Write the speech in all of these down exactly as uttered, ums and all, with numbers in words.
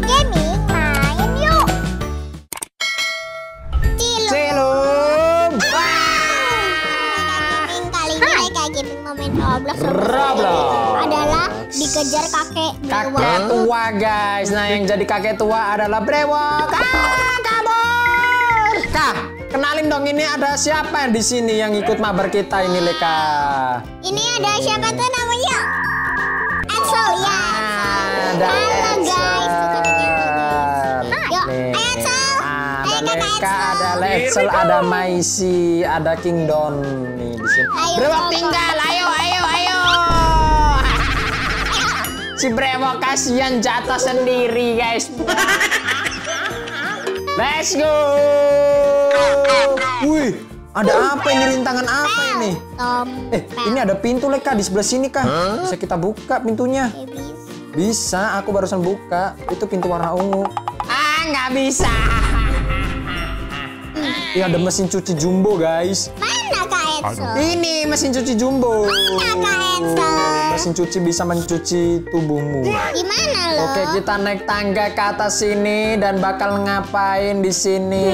Leika Gaming, main yuk. Cilum. Cilum. Wow. Leika Gaming kali ini Leika Gaming mau main Roblox. Roblox adalah dikejar kakek tua. Kakek tua guys. Nah yang jadi kakek tua adalah Brewok. Ah, kabur. Kak, kenalin dong ini ada siapa yang di sini yang ikut mabar kita ini Leika. Ini ada siapa tuh namanya? Axel ya. Ada halo guys, yuk, ayo Axel, ayo kakak Axel. Ada Letzel, ada Maisie, ada King Don nih di sini. Brewok tinggal, ayo, ayo, ayo. Si Brewok kasihan jatuh sendiri guys. Let's go. Wih, ada apa ini rintangan apa ini? Eh, ini ada pintu Leika di sebelah sini kah? Bisa kita buka pintunya? Bisa, aku barusan buka. Itu pintu warna ungu. Ah, nggak bisa. Ini ada mesin cuci jumbo, guys. Mana Kak Enzo? Ini mesin cuci jumbo. Mana Kak Enzo? Mesin cuci bisa mencuci tubuhmu. Gimana loh? Oke, kita naik tangga ke atas sini dan bakal ngapain di sini?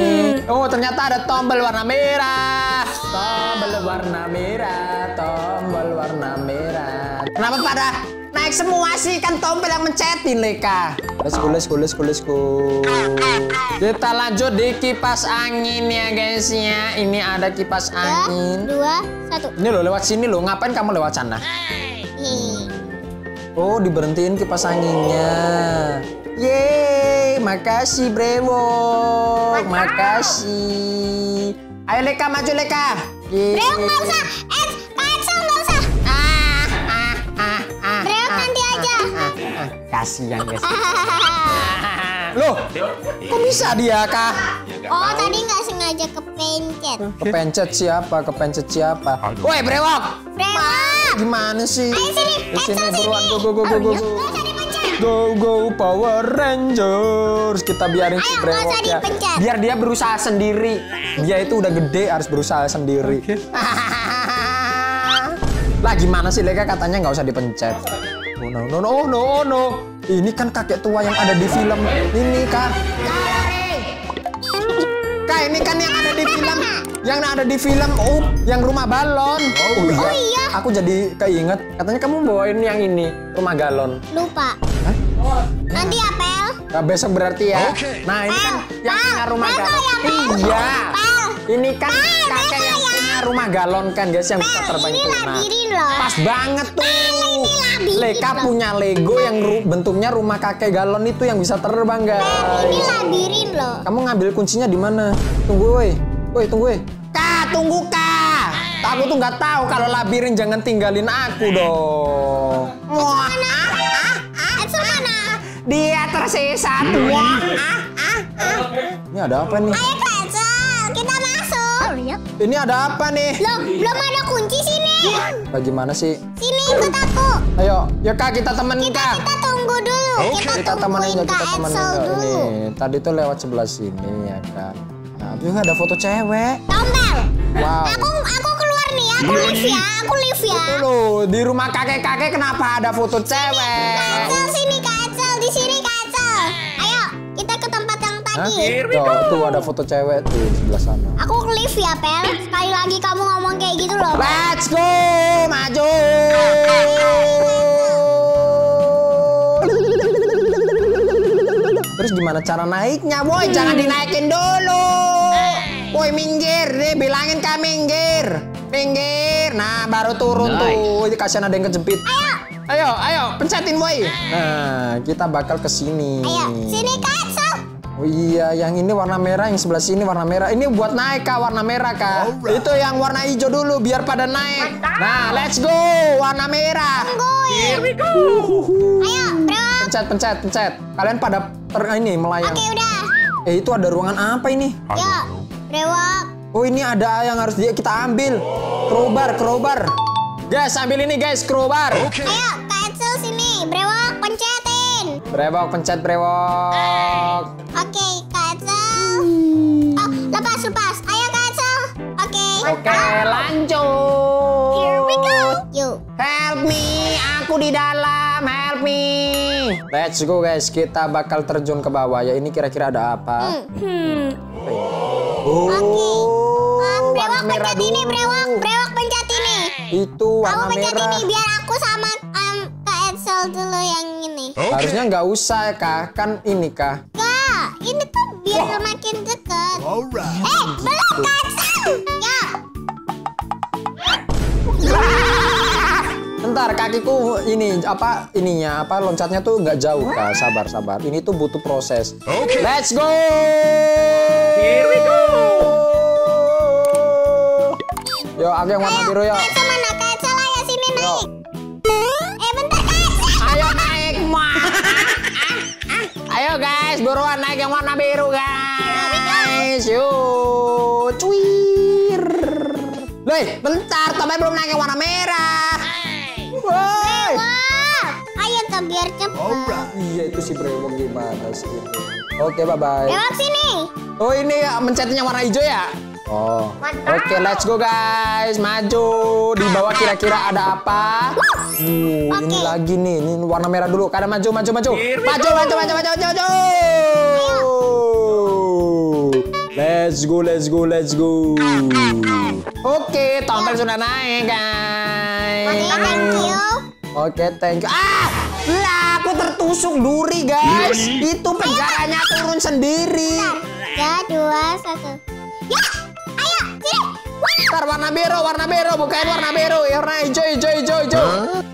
Hmm. Oh, ternyata ada tombol warna merah. Tombol warna merah, tombol warna merah. Kenapa pada naik semua sih, kan tombol yang mencetin Leika. Let's go, let's go, let's go, let's go. Kita lanjut di kipas angin ya guys ya. Ini ada kipas angin. Dua, satu. Ini lo lewat sini lo. Ngapain kamu lewat sana? Oh, diberhentiin kipas anginnya. Yeay, makasih Brewok. Makasih. Ayo Leika, maju Leika. Brewok nggak usah. Eh, Axel nggak usah. Brewok nanti aja. Kasihan guys. Loh, kok bisa dia kah? Oh, tadi nggak sengaja kepencet. Kepencet siapa? Kepencet siapa? Woi, Brewok. Brewok. Gimana sih? Ayo sini, Axel sini. Go go go go go. Go go Power Rangers. Kita biarin si Brewok ya. Biar dia berusaha sendiri. Dia itu udah gede harus berusaha sendiri. Lah gimana sih Leika katanya nggak usah dipencet. Oh no no no no no. Ini kan kakek tua yang ada di film ini kak. Kak ini kan yang ada di film, yang ada di film oh yang rumah balon. Oh iya. Oh, iya. Aku jadi keinget katanya kamu bawain yang ini rumah galon. Lupa. Hah? Nanti ya Pel. Nah, besok berarti ya. Okay. Nah ini Pel. Kan yang Pel. Punya rumah Pel. Galon. Pel. Iya. Pel. Ini kan Pel. Kakek Pel. Yang punya rumah galon kan guys yang Pel. Bisa terbang itu. Nah, pas banget tuh. Pel. Leika punya Lego yang ru bentuknya rumah kakek galon itu yang bisa terbang guys. Pel, ini labirin loh. Kamu ngambil kuncinya di mana? Tunggu woi. Woi tunggu woi. Kak tunggu kak. Aku tuh nggak tahu kalau labirin jangan tinggalin aku dong. Wah. Ah, ah, ah, mana? Dia tersesat. Wah. Ah, ah, ah. Ini ada apa nih? Ayo Kak Axel, kita masuk. Oh, iya. Ini ada apa nih? Loh, belum ada kunci sini. Bagaimana sih? Sini ikut aku. Ayo, ya Kak kita temen kita, Kak. Kita tunggu dulu. Okay. Kita, kita temenin ya, kita temenin dulu. Ini tadi tuh lewat sebelah sini ya Kak. Nah, juga ada foto cewek. Tombel. Wow. Aku aku keluar nih, aku live ya, aku live ya. Itu loh, di rumah kakek-kakek kenapa ada foto cewek? Axel sini Kak Axel, di sini Kak Axel. Ayo, kita ke tempat yang tadi. Tuh, tuh ada foto cewek tuh di sebelah sana. Aku live ya, Pel. Sekali lagi kamu ngomong kayak gitu loh. Let's go, maju. Terus gimana cara naiknya, boy? Jangan dinaikin dulu. Woi minggir, nih bilangin kak minggir. Minggir. Nah, baru turun tuh. Kasihan ada yang kejepit. Ayo. Ayo, ayo, pencetin boy. Nah, kita bakal ke sini. Ayo, sini Kak Axel. Oh iya, yang ini warna merah, yang sebelah sini warna merah. Ini buat naik Kak, warna merah Kak. Right. Itu yang warna hijau dulu biar pada naik. Nah, let's go. Warna merah. Here we go. Ayo, bro. Pencet, pencet, pencet. Kalian pada ter ini melayang. Oke, udah. Eh, itu ada ruangan apa ini? Yuk. Brewok. Oh ini ada yang harus dia kita ambil. Crowbar, crowbar. Guys, ambil ini guys, crowbar. Okay. Ayo, Kak Axel sini. Brewok, pencetin. Brewok, pencet Brewok. Oke, okay, Kak Axel. Oh, lepas, lepas. Ayo Kak Axel. Oke. Okay. Oke, okay, lanjut. Here we go. You. Help me, aku aku di dalam, help me. Let's go guys, kita bakal terjun ke bawah ya. Ini kira-kira ada apa? Hmm. Oh, oh, warna merah dulu. Ini Brewok, Brewok pencet ini. Itu warna merah. Kamu pencet ini biar aku sama um, Kak Axel dulu yang ini. Okay. Harusnya nggak usah Kak, kan ini Kak. Kak, ini tuh biar oh. makin dekat. Alright. Eh, belum Kak Axel. Ya. Bentar, kakiku ini apa ininya apa loncatnya tuh nggak jauh Kak, sabar sabar. Ini tuh butuh proses. Okay. Let's go. Here we go. Yo, aku yang warna biru yo. Kaca mana kaca lah ya sini naik. Yo. Eh bentar guys. Ayo naik mah. Ayo guys, buruan naik yang warna biru guys. Yo, cuir. Leh, bentar, tapi belum naik yang warna merah. Woi. Ayo ke biar cepat. Iya itu si Brevo gimana sih itu. Oke, bye bye. Lewat sini. Oh ini ya mencetnya warna hijau ya. Oh. Oke, okay, let's go guys. Maju. Di bawah kira-kira ada apa? Uh, okay. Ini lagi nih, ini warna merah dulu. Karena maju, maju, maju. Maju, maju, maju, maju, maju, maju. Let's go, let's go, let's go. Oke, okay, tombol sudah naik guys. Oke, okay, thank you. Oke, okay, thank you. Ah, lah, aku tertusuk duri guys. Itu penjaranya turun sendiri. Ya, dua, satu. Ya, ayo, sini. Bentar, warna biru, warna biru, bukain warna biru. Warna hijau, hijau, hijau, hijau.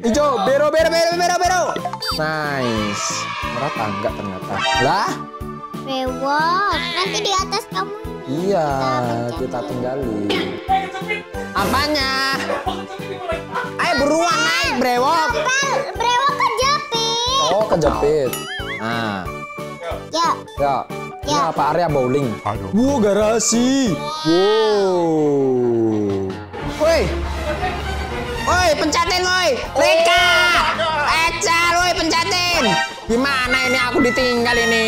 Hijau, biru, biru, biru, biru, biru. Nice. Merah tangga ternyata. Lah. Bewok, nanti di atas kamu. Iya, kita tinggalin. Apanya? Ayo beruang naik, Brewok. Brewok kejepit. Oh, kejepit. Nah. Ya. Ya. Ini ya. Apa area bowling? Wow, garasi. Wow. Woi. Woi, pencatin woi. Leika. Ecal woi, pencatin. Gimana ini aku ditinggal ini?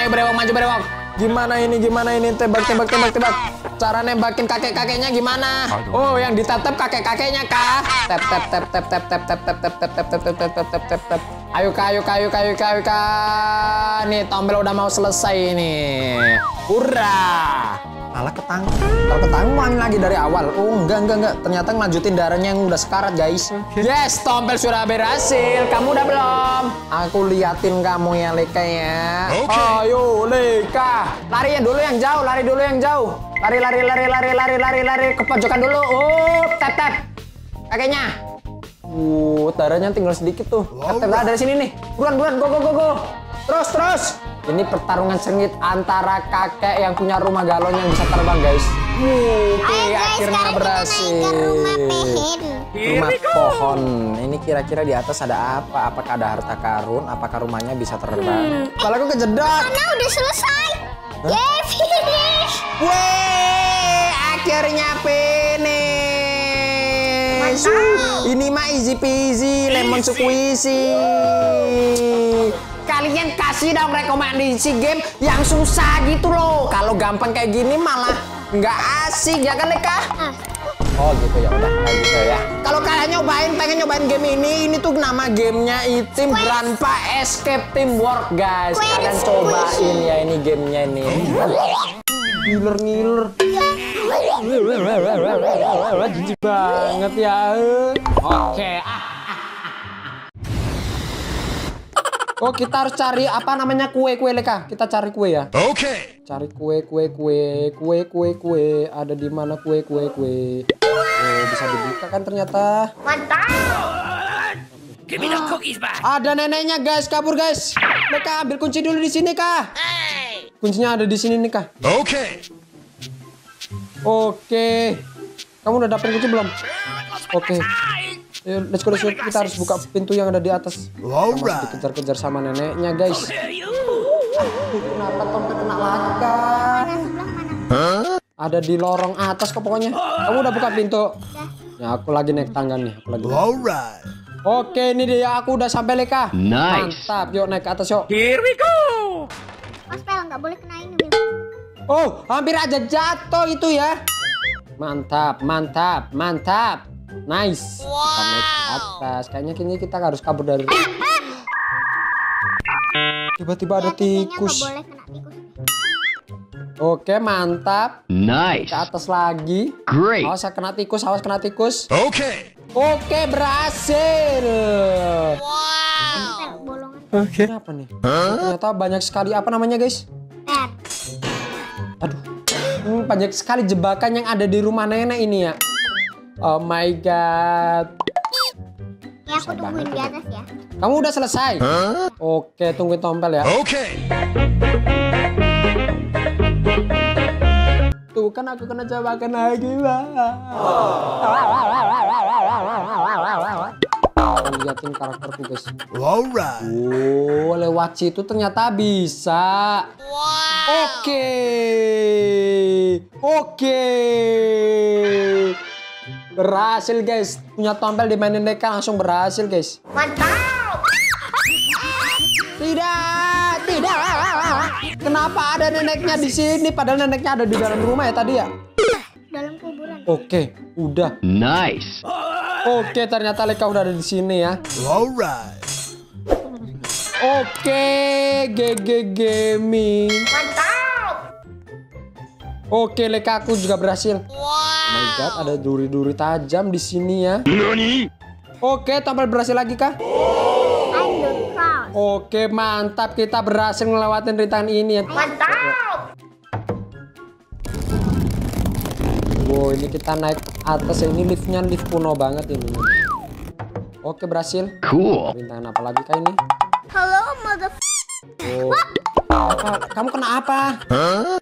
Ayo Brewok maju Brewok. Gimana ini? Gimana ini? Tebak tebak tebak tebak. Cara nembakin kakek-kakeknya gimana? Oh, yang ditatap kakek-kakeknya Kak. Tap tap tap tap tap tap tap tap tap tap tap tap tap tap tap tap. Ayo Kak, ayo Kak, ayo Kak, ayo Kak, ayo Kak. Nih, tombol udah mau selesai ini. Hurrah! Malah ketangkep. Kalau ketangkep lagi dari awal. Oh, enggak, enggak, enggak. Ternyata ngelanjutin darahnya yang udah sekarat, guys. Yes, tombol sudah berhasil. Kamu udah belum? Aku liatin kamu ya, Leika ya. Okay. Ayo, Leika. Lari yang dulu yang jauh, lari dulu yang jauh. Lari, lari, lari, lari, lari, lari, lari. Ke pojokan dulu. Oh, tap, tap. Kakeknya. Uh, darahnya tinggal sedikit tuh. Tap, tap, dari sini nih. Buruan, buruan, go, go, go, go. Terus, terus. Ini pertarungan sengit antara kakek yang punya rumah galon yang bisa terbang, guys. Oke, okay, akhirnya berhasil. Rumah, rumah pohon. Ini kira-kira di atas ada apa? Apakah ada harta karun? Apakah rumahnya bisa terbang? Hmm. Kalau aku kejedot. Karena udah selesai. Huh? Yay, finish. Wey, akhirnya finish. Mantap. Ini mah easy peasy, lemon squeezy. Kalian kasih dong rekomendasi game yang susah gitu loh. Kalau gampang kayak gini malah nggak asik ya kan Leika? Ah. Oh gitu ya udah nah, gitu ya. Kalau kalian nyobain pengen nyobain game ini, ini tuh nama gamenya Itim Grandpa Escape Teamwork guys. Kalian cobain ya ini gamenya ini. Ngiler ngiler. Jijik banget ya. Oke ah. Oh kita harus cari apa namanya kue-kue Leika. Kita cari kue ya. Oke. Okay. Cari kue-kue-kue, kue-kue-kue. Ada di mana kue-kue-kue? Oh, bisa dibuka kan ternyata. Mantap. Ah, ada neneknya guys, kabur guys. Leika ambil kunci dulu di sini Kak. Hey. Kuncinya ada di sini nih Kak. Oke. Okay. Oke. Okay. Kamu udah dapet kunci belum? Oke. Okay. Let's go, let's go. Kita harus buka pintu yang ada di atas. Laura dikejar-kejar sama neneknya, guys. Kenapa tompet kena laka? Ada di lorong atas kok pokoknya. Kamu udah buka pintu? Ya, aku lagi naik tangga nih. Aku lagi. Laura. Oke, ini dia. Aku udah sampai Leika. Nice. Mantap. Yuk naik ke atas yuk. Here we go. Ospel nggak boleh kena ini. Oh, hampir aja jatuh itu ya. Mantap, mantap, mantap. Nice. Wow. Kita naik ke atas. Kayaknya kini kita harus kabur dari. Tiba-tiba ada tikus. Oke, mantap. Nice. Ke atas lagi. Great. Awas kena tikus, awas kena tikus. Oke. Oke, berhasil. Wow. Oke. Ini apa nih? Ternyata banyak sekali apa namanya, guys? Aduh. Hmm, banyak sekali jebakan yang ada di rumah nenek ini ya. Oh my god. Ya, aku tungguin di atas ya. Kamu udah selesai? Huh? Oke, tungguin tompel ya. Oke. Tuh kan aku kena jebakan lagi, Bang. Oh, liatin karakterku, guys. Laura. Oh, lewat situ ternyata bisa. Wow. Oke. Oke. Berhasil, guys. Punya tompel dimainin Leika langsung berhasil, guys. Mantap. Tidak, tidak. Kenapa ada neneknya di sini? Padahal neneknya ada di dalam rumah ya tadi ya. Dalam kuburan. Oke, udah. Nice. Oke, ternyata Leika udah ada di sini ya. Alright. Oke, G G Gaming. Mantap. Oke, Leika aku juga berhasil. Wow. Oh my god, ada duri-duri tajam di sini ya. Nani? Oke, tompel berhasil lagi kah? Oh. Oke, mantap, kita berhasil ngelewatin rintangan ini ya. Mantap. Wow, ini kita naik atas ya. Ini liftnya lift kuno banget ini. Oke, berhasil. Cool. Rintangan apa lagi kah ini? Halo, mother. Oh. Apa? Kamu kena apa? Huh?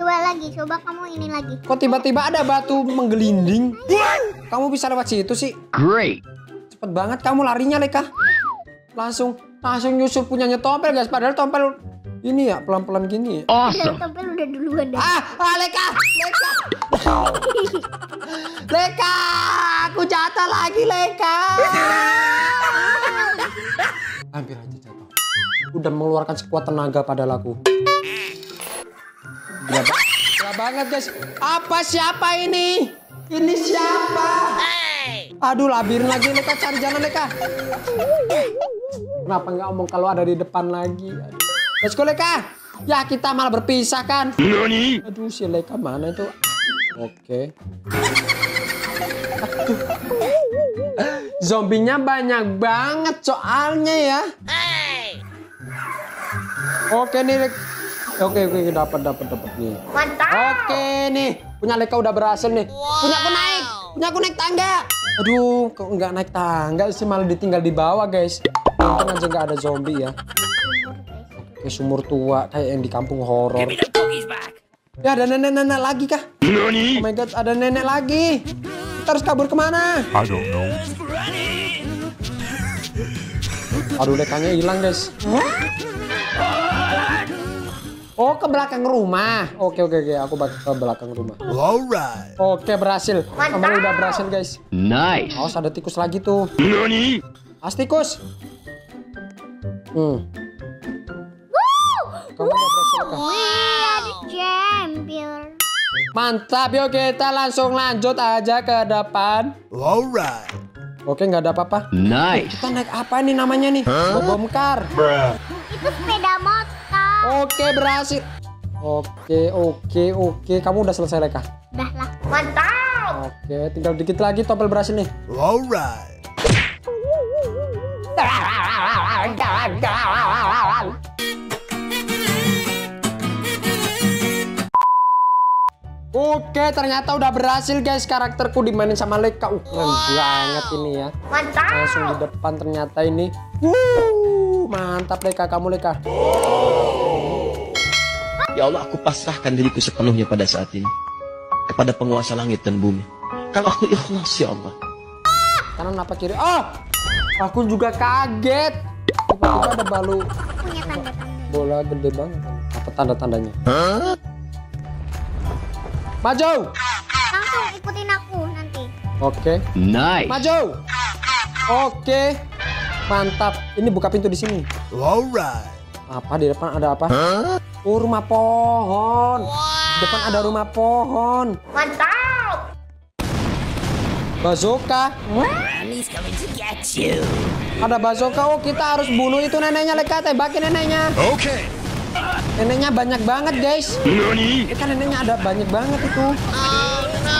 Coba lagi, coba kamu ini lagi. Kok tiba-tiba ada batu menggelinding? Kamu bisa lewat situ sih? Great. Cepet banget kamu larinya, Leika. Langsung, langsung nyusul punyanya tompel, guys. Padahal tompel ini ya pelan-pelan gini. Awesome. Tompel udah duluan. Ah, ah, Leika, Leika, Leika, aku jatuh lagi, Leika. Hampir aja jatuh. Udah mengeluarkan sekuat tenaga padahal aku. Gila, gila banget, guys. Apa siapa ini? Ini siapa? Hey. Aduh, labirin lagi, Leika. Cari jalan, Leika. Kenapa nggak omong kalau ada di depan lagi? Aduh. Let's go, Leika. Ya, kita malah berpisah, kan? Nani? Aduh, si Leika mana itu? Oke. Zombinya banyak banget soalnya ya. Hey. Oke, nih, Leika. Oke, oke, dapat, dapat, dapat nih. Mantap. Oke nih, punya Leika udah berhasil nih. Wow. Punya aku naik, punya aku naik tangga. Aduh, kok nggak naik tangga sih, malah ditinggal di bawah, guys. Untung aja nggak ada zombie ya. Oke, sumur tua kayak yang di kampung horor. Ya, ada nenek-nenek lagi kah? Nani? Oh my god, ada nenek lagi. Kita harus kabur kemana? I don't know. Aduh, Leikanya hilang, guys. Oh, ke belakang rumah. Oke, oke, oke. Aku balik ke belakang rumah. Alright. Oke, berhasil. Kamu udah berhasil, guys. Nice. Awas, ada tikus lagi tuh. Nani? As tikus. Hmm. Woo! Kamu udah berhasil, kan? Wow. Mantap. Yuk, kita langsung lanjut aja ke depan. Alright. Oke, nggak ada apa-apa. Nice. Kita naik apa ini namanya nih? Huh? Bobomkar. Bruh. Itu sepeda motor. Oke, berhasil. Oke, oke, oke. Kamu udah selesai, Leika? Udah lah. Mantap. Oke, tinggal dikit lagi tompel berhasil nih. Alright. Oke, ternyata udah berhasil, guys. Karakterku dimainin sama Leika. Uh, keren wow. banget ini ya. Mantap. Langsung di depan ternyata ini. Wuh, mantap, Leika. Kamu, Leika. Oh. Ya Allah, aku pasrahkan diriku sepenuhnya pada saat ini kepada penguasa langit dan bumi. Kalau aku ikhlas, ya Allah. Kanan apa kiri? Oh, aku juga kaget. Tiba-tiba ada balu. Punya tanda -tanda. Bola gede banget. Apa tanda-tandanya? Huh? Maju. Langsung ikutin aku nanti. Oke. Okay. Nice. Maju. Oke. Okay. Mantap. Ini buka pintu di sini. Alright. Apa di depan ada apa? Huh? Oh, rumah pohon. Wow. Depan ada rumah pohon. Mantap. Bazooka. Ada bazooka. Oh, kita harus bunuh itu neneknya, Leika. Tembakin neneknya. Oke. Okay. Neneknya banyak banget, guys. Kita neneknya ada banyak banget itu. Oh, no.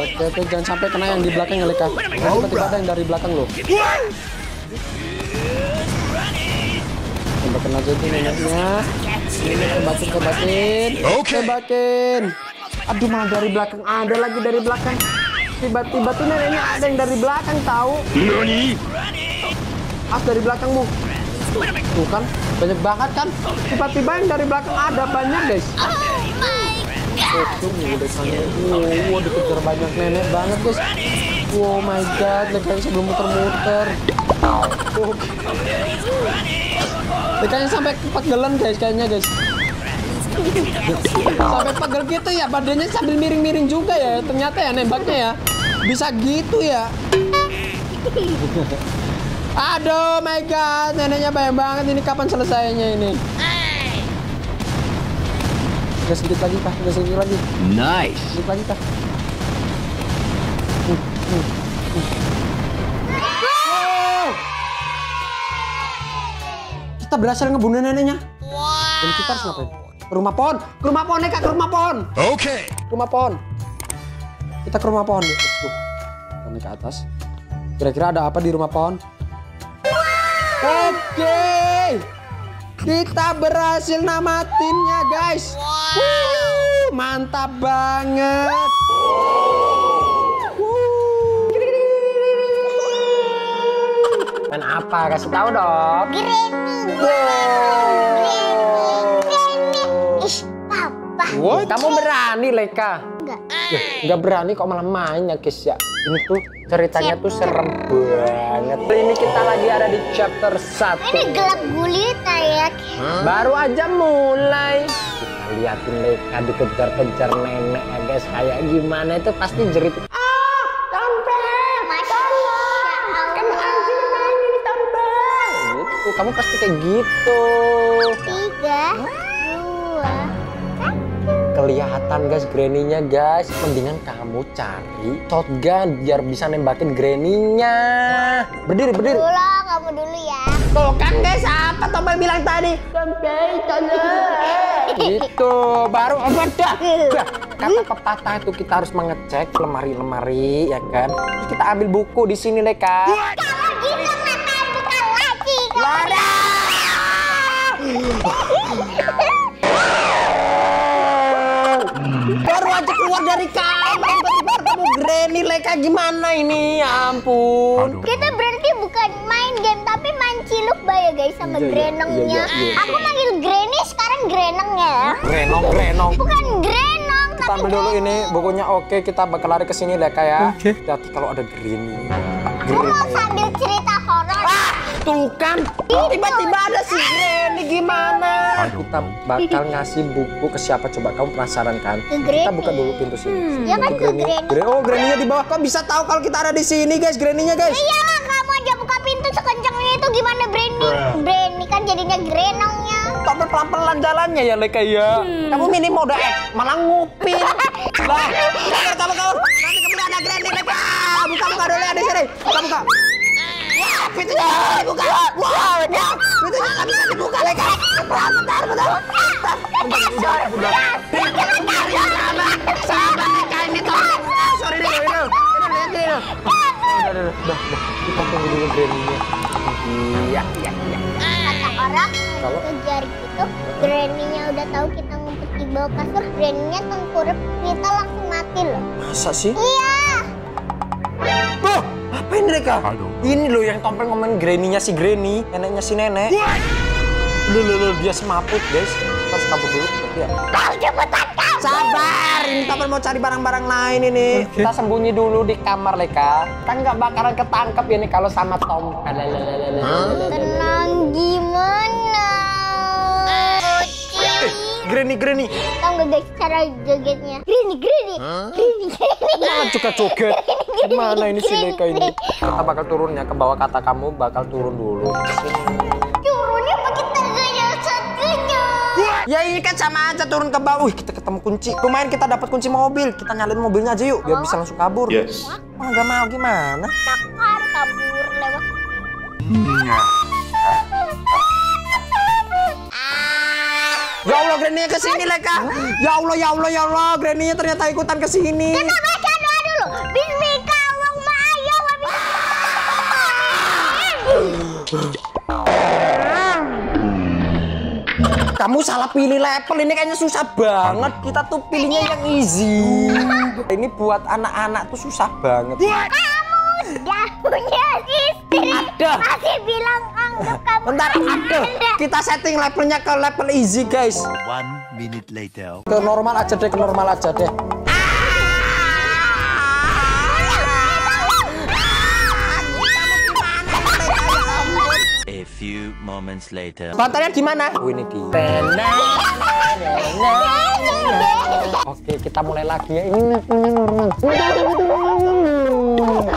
Oke, oke, jangan sampai kena yang di belakang ya, Leika. Tiba-tiba ada yang dari belakang loh. Tembakin aja itu neneknya. Tembakin, tembakin. Oke. Tembakin. Aduh, malah dari belakang. Ada lagi dari belakang. Tiba-tiba tuh neneknya ada yang dari belakang, tahu? As dari belakangmu. Tuh kan, banyak banget kan? Tiba-tiba yang dari belakang ada banyak, guys. Oh, tuh, udah sangat. Wow, dikejar banyak nenek banget, guys. Oh my god, lekanya sebelum muter-muter. Oh. Lekanya sampai kepagelan, guys, kayaknya, guys. Sampai pegel gitu ya, badannya sambil miring-miring juga ya. Ternyata ya nembaknya ya bisa gitu ya. Aduh, my god, neneknya banyak banget. Ini kapan selesainya ini? Udah sedikit lagi kah? Udah sedikit lagi. Nice. Sedikit lagi kah? Uh, uh, uh. Wow. Kita berhasil ngebunuh neneknya. Wow. Dan kita harus ngapain? Ke rumah pohon, ke rumah pohon Leika, ke rumah pohon. Oke. Okay. Rumah pohon. Kita ke rumah pohon. Tuh, kami ke atas. Kira-kira ada apa di rumah pohon? Wow. Oke. Okay. Kita berhasil namatinnya, guys. Wow. Wuh, mantap banget. Wow. Wuh. Dan apa? Kasih tahu dong. Granny. Wow. What? Kamu berani, Leika? Enggak. Ya, enggak berani kok malah main ya, guys ya. Ini tuh ceritanya chapter. Tuh serem banget. Ini kita lagi ada di chapter satu. Ini gelap gulita ya. Hmm? Baru aja mulai. Kita liatin Leika dikejar-kejar nenek ya, guys. Kayak gimana itu pasti jerit. Ah, tombak! Tolong! Kan anjing main ini tombak. Gitu, kamu pasti kayak gitu. Tiga. Kelihatan guys Granny-nya guys. Mendingan kamu cari shotgun biar bisa nembakin Granny-nya. Berdiri, berdiri. Dulu, kamu dulu ya. Tuh kan guys, apa Tombak bilang tadi? Tombak, tolong. Gitu, baru udah. Kata pepatah itu kita harus mengecek lemari-lemari, ya kan? Terus kita ambil buku di sini, Leika. Kalau gitu, mata buka lagi. Laura! Baru aja keluar dari kamar tiba-tiba ketemu Granny, Leika. Gimana ini? Ya ampun. Aduh. Kita berarti bukan main game tapi main ciluk ya guys sama iya, Grenongnya. Iya, iya, iya. Aku manggil Granny sekarang Grenong ya. Grenong, Grenong. Bukan Grenong kita tapi ambil dulu ini bukunya. Oke, kita bakal lari ke sini Leika ya. Oke. Hati-hati kalau ada Granny. Kamu mau sambil cerita horor. Ah, tuh kan. Tiba-tiba ada si Granny gimana? Aduh. Kita bakal ngasih buku ke siapa coba? Kamu penasaran kan? Kita buka dulu pintu sini. Hmm. Ya kan Granny. Granny. Oh, Granny-nya di bawah. Kok bisa tahu kalau kita ada di sini, guys? Granny-nya, guys. Ya iyalah, kamu aja buka pintu sekencangnya itu gimana Granny? Granny kan jadinya Grenongnya. Tapi pelan-pelan jalannya ya, Leika ya. Hmm. Kamu minim mode X, malah ngupin. Lah, kamu kamu nanti kemudian ada Granny Leika. Buka-buka dulu ya di sini. Buka-buka. Wah, pintunya bisa dibuka. Wah, pintunya nggak bisa dibuka, Leika. Bentar, bentar, bentar. Bentar, bentar, bentar. Bentar, ya, sabar. Sabar, Leika. Ini tolong. Sorry, deh, ini dulu. Ini dulu, ini dulu. Udah, udah, udah. Kita tunggu dulu Granny-nya. Iya, iya, iya. Kata orang, kejar gitu, Granny-nya udah tahu kita ngumpet di bawah kasur. Granny-nya tengkurap, kita langsung mati loh. Masa sih? Iya. Loh, apa ini Leika? Ini loh yang Tompel ngomongin Granny-nya si Granny, neneknya si nenek. Loh, loh, loh, dia semaput guys. Kita harus kabur dulu, ya. Kau cepetan kabur! Sabar, ini Tompel mau cari barang-barang lain ini. Okay. Kita sembunyi dulu di kamar Leika. Kita nggak bakalan ketangkep ini kalau sama Tompel. Tenang gimana? Granny, Granny. Tahu nggak guys cara jogetnya? Granny, Granny, Granny, Granny. Nah, juga joget. Gimana ini si Leika ini? Kita bakal turunnya ke bawah, kata kamu bakal turun dulu. Turunnya pakai tangganya satunya. Ya ini kan sama aja turun ke bawah. Wih, kita ketemu kunci. Lumayan kita dapat kunci mobil. Kita nyalain mobilnya aja yuk, biar bisa langsung kabur. Yes. Wah, nggak mau gimana? Takar kabur lewat. Ya Allah, Granny kesini Leika. Ya Allah, ya Allah, ya Allah, Granny ternyata ikutan kesini. Kita baca doa dulu. Bismika Allahumma ayya wa bismika. Kamu salah pilih level, ini kayaknya susah banget. Kita tuh pilihnya yang easy. Ini buat anak-anak tuh susah banget. Kamu udah punya istri, ada. Masih bilang anggap kamu bentar, ada. Kita setting levelnya ke level easy guys. One minute later. Ke normal aja deh, ke normal aja deh. A few moments later. Baterainya gimana? Oh, ini dia. Oke, kita mulai lagi ya. Ini normal.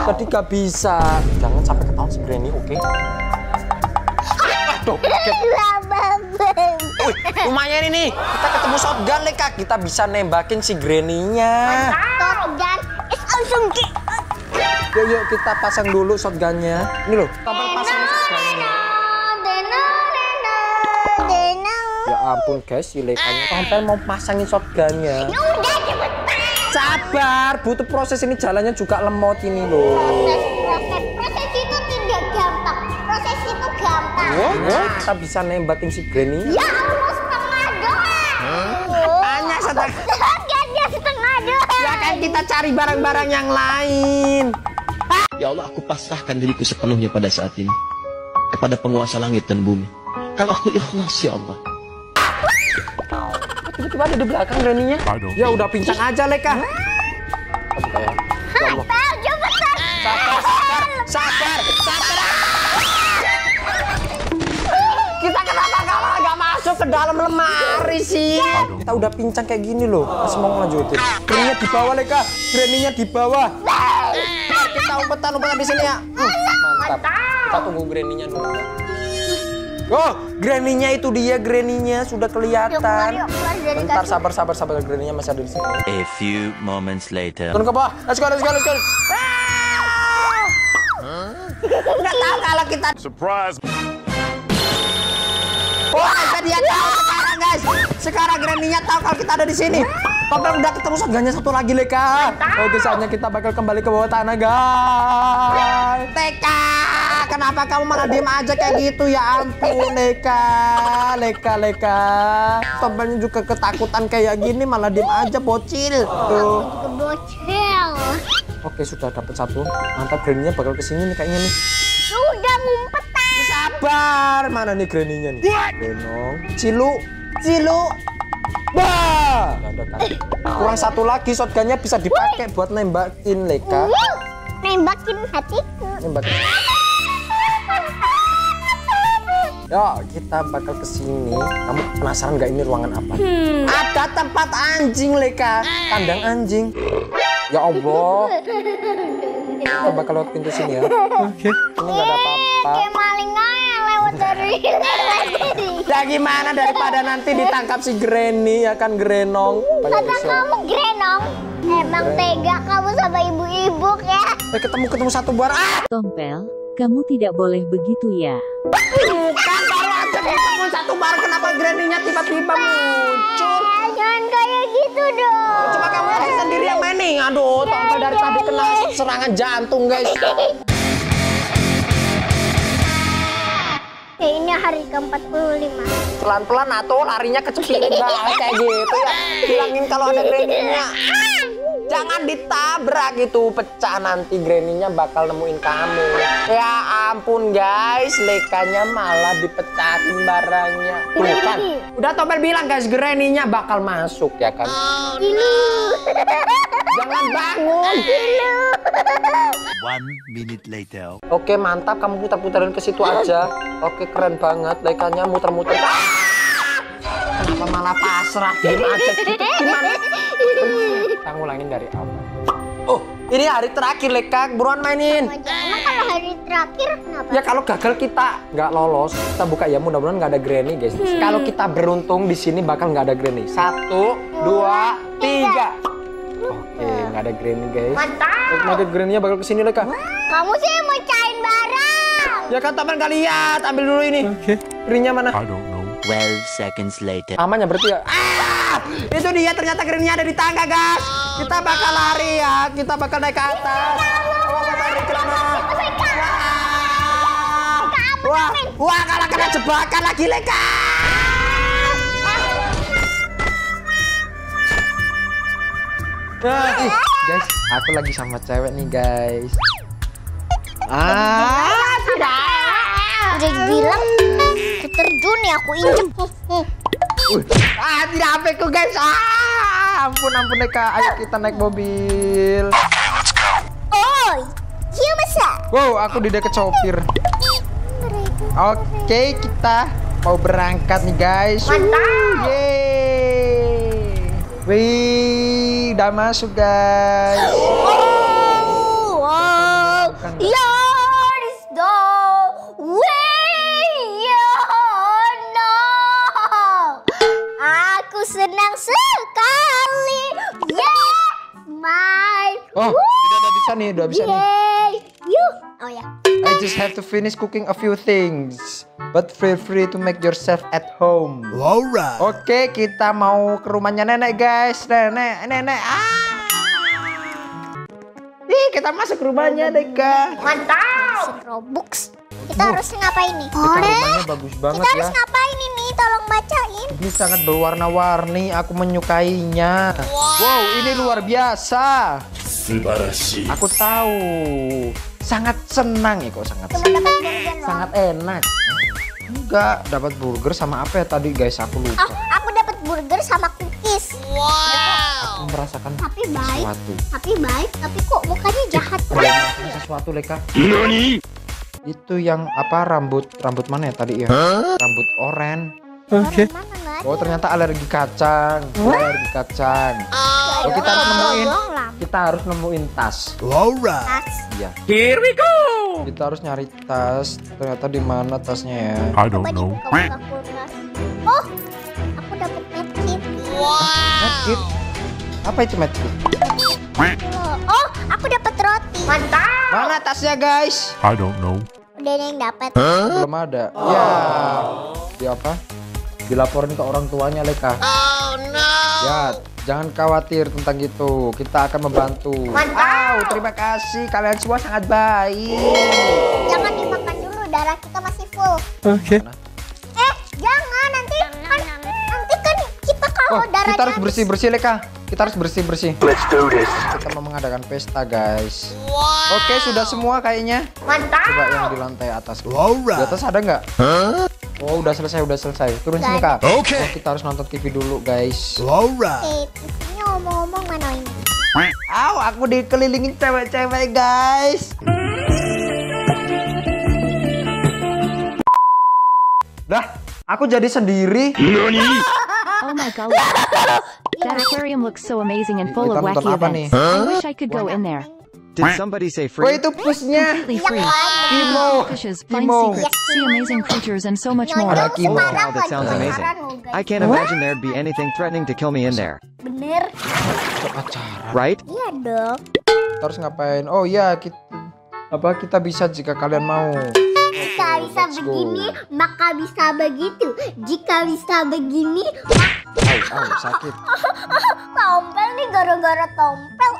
Tadi gak bisa. Jangan sampai ketahuan si Granny, oke? Aduh, lumayan ini. Kita ketemu shotgun Leika. Kita bisa nembakin si Granny-nya. Shotgun is langsung ki. Yuk, yuk kita pasang dulu shotgunnya. Ini loh. Ampun guys, si Leikanya sampai mau pasangin shotgunnya. Udah cepetan. Sabar, butuh proses, ini jalannya juga lemot ini loh. Proses, proses, proses itu tidak gampang. Proses itu gampang. Oh, nah, kita bisa nembakin si Granny. Ya Allah, setengah doang. Hanya hmm? setengah. Shotgunnya setengah doang. Ya kan kita cari barang-barang yang lain. Ya Allah, aku pasrahkan diriku sepenuhnya pada saat ini kepada penguasa langit dan bumi. Kalau aku ikhlas ya Allah. Tiba-tiba ada di belakang Granny-nya. Ya udah pincang aja Leika. Ya Allah. Sabar, sabar, sabar, sabar. Kita kenapa kalah nggak masuk ke dalam lemari sih? Kita udah pincang kayak gini loh. Masih mau lanjutin. Granny-nya di bawah Leika. Granny-nya di bawah. Kita umpetan umpetan di sini ya. Mantap. Kita tunggu Granny-nya dulu. Oh, Granny-nya itu dia, Granny-nya sudah kelihatan. Yuk, keluar, yuk, keluar, bentar, sabar, sabar, sabar, Granny-nya masih ada di sini. A few moments later. Turun ke bawah, let's go, let's go, let's go. Nggak tahu kalau kita. Surprise. Wah, tadi dia tahu sekarang guys. Sekarang Granny-nya tahu kalau kita ada di sini. Tompel udah ketemu shotgunnya satu lagi Leika. Oke, saatnya kita bakal kembali ke bawah tanah guys. Teka. Kenapa kamu malah diem aja kayak gitu? Ya ampun Leika, Leika, Leika. Tompelnya juga ketakutan kayak gini malah diem aja bocil. Tuh. Bocil. Oke sudah dapat satu. Mantap, Granny-nya bakal kesini nih kayaknya nih. Sudah ngumpetan. Sabar. Mana nih Granny-nya nih? Benong. Cilu, cilu. Bah. Kurang satu lagi, shotgunnya bisa dipakai buat nembakin Leika. Nembakin hatiku. Nembakin. Yo, kita bakal kesini. Kamu penasaran nggak ini ruangan apa? Hmm. Ada tempat anjing Leika, kandang anjing. Ya Allah. Kita bakal lewat pintu sini ya. Oke. Okay. Ini nggak ada apa-apa. Kayak maling aja lewat dari sini. Ya gimana daripada nanti ditangkap si Granny ya kan Grenong. Kata kamu Grenong. Emang tega kamu sama ibu-ibu ya? Eh, ketemu ketemu satu buar. Ah! Tompel, kamu tidak boleh begitu ya. Bukan baru aja ketemu satu bar, kenapa Granny-nya tiba-tiba muncul? Jangan kayak gitu dong. Cuma kamu aja sendiri yang main nih. Aduh, Tompel dari tadi kena serangan jantung guys. Ini hari ke empat puluh lima. Pelan-pelan atau larinya kecil banget kayak gitu ya. Bilangin kalau ada Granny-nya. Jangan ditabrak gitu, pecah nanti Granny-nya bakal nemuin kamu. Ya ampun guys, Leikanya malah dipecahin barangnya. Bukan, udah Tompel bilang guys, Granny-nya bakal masuk ya kan. Oh, no. Jangan bangun. One minute later. Oke mantap, kamu putar-putarin ke situ aja. Oke keren banget, Leikanya muter-muter. Kenapa malah pasrah? Diam aja. Gimana? Kita ngulangin dari awal. Oh, ini hari terakhir Leika, buruan mainin. Emang kalau hari terakhir kenapa? Ya kalau gagal kita nggak lolos, kita buka ya mudah-mudahan nggak ada Granny guys. Hmm. Kalau kita beruntung di sini bakal nggak ada Granny. Satu, dua, tiga. Oke, nggak ada Granny guys. Mantap. Otomatis Granny-nya bakal kesini, Leika. Kamu sih mecahin barang. Ya kan teman gak lihat, ambil dulu ini. Oke. Okay. Granny-nya mana? I don't know. twelve seconds later. Aman ya berarti ya? Ah! Itu dia, ternyata Granny-nya ada di tangga, guys. Kita bakal lari ya, kita bakal naik ke atas. Wah, wah, kalah kena jebakan lagi, Leika. Nah, ih, guys, aku lagi sama cewek nih, guys. Ah, sudah. Udah bilang keterjun ya, aku injem. Uh, ah, tidak H P-ku, guys. Ah, ampun, ampun, Leika. Ayo kita naik mobil. Oh, you masa? Wow, aku udah kecopir. Oke, okay, kita mau berangkat nih, guys. Mantap. Yeay. Wih. Udah masuk, guys. Oh, wow. Yours the way you know. Aku senang sekali. Yeah, my. Oh, udah udah bisa nih, udah bisa yeah. nih. You. Oh ya. Yeah. I just have to finish cooking a few things, but feel free to make yourself at home. Laura. Oke, kita mau ke rumahnya nenek, guys. Nenek, nenek. Ah. Ih, kita masuk ke rumahnya, Leika. Mantap. Roblox. Kita uh. harus ngapain nih? Rumahnya bagus banget kita ya. Kita harus ngapain ini? Tolong bacain. Ini sangat berwarna-warni. Aku menyukainya. Wow, wow, ini luar biasa. Subarashi. Aku tahu. Sangat senang ya kok, sangat. Senang. Sangat enak. Enggak, dapat burger sama apa ya tadi, guys? Aku lupa. Oh, aku dapat burger sama cookies. Wow. Aku merasakan tapi baik, sesuatu. Tapi baik, tapi kok mukanya jahat. Merasakan sesuatu, Leika. Nani? Itu yang apa, rambut rambut mana ya tadi ya? Huh? Rambut oren. Oke. Okay. Oh, ternyata alergi kacang. Huh? Alergi kacang. Oh, oh kita harus nemuin. Kita harus nemuin tas. Laura. Tas. Iya. Here we go. Kita harus nyari tas. Ternyata di mana tasnya ya? I don't know. Oh, aku dapat medkit. Wow. Medkit? Apa itu medkit? Oh, aku dapat roti. Mantap. Mana tasnya, guys? I don't know. Udah ada yang dapat? Huh? Belum ada. Oh. Ya. Di apa? Dilaporin ke orang tuanya, Leika. Oh no. Ya, jangan khawatir tentang itu. Kita akan membantu. Mantap. Wow, terima kasih. Kalian semua sangat baik. Oh. Jangan dimakan dulu, darah kita masih full. Oke. Okay. Eh, jangan nanti kan, nanti kan kita kalau oh, darahnya kita harus bersih-bersih, Leika. Kita harus bersih-bersih. Let's do this. Kita mau mengadakan pesta, guys. Wow. Oke, okay, sudah semua kayaknya. Mantap. Coba yang di lantai atas. Laura. Di atas ada nggak? Huh? Oh, udah selesai, udah selesai. Turun sini, Kak. Oke. Okay. Oh, kita harus nonton T V dulu, guys. Laura. Eh, T V-nya ngomong-ngomong mana ini? Aw, aku dikelilingin cewek-cewek, guys. Dah, aku jadi sendiri. Oh my god. That aquarium looks so amazing and full of wacky events. Huh? I wish I could go in there. Did somebody say free? Wait, itu pushnya. Kimo. Kimo. See amazing creatures and so much more. Wow, that sounds amazing. I can't imagine there'd be anything threatening to kill me in there. Bener. Right? Iya dong. Terus ngapain? Oh iya, kita apa kita bisa jika kalian mau. Jika bisa begini, maka bisa begitu. Jika bisa begini, oh, sakit. Tompel nih, gara-gara tompel.